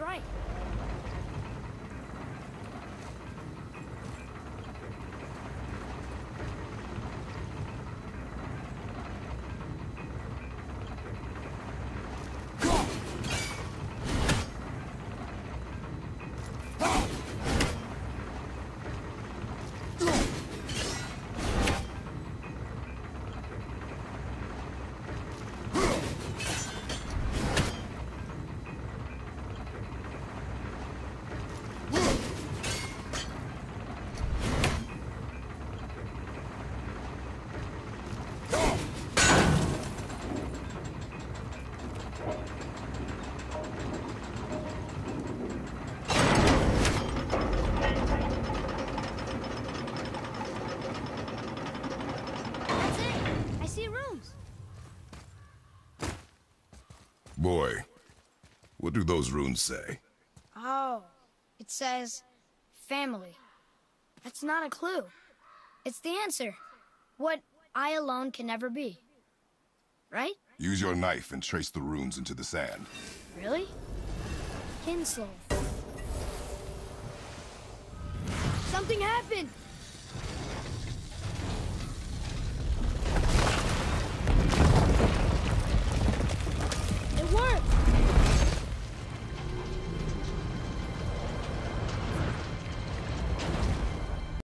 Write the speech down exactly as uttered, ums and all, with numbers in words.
That's right. Boy, what do those runes say? Oh, it says family. That's not a clue. It's the answer. What I alone can never be. Right? Use your knife and trace the runes into the sand. Really? Kinsel. Something happened!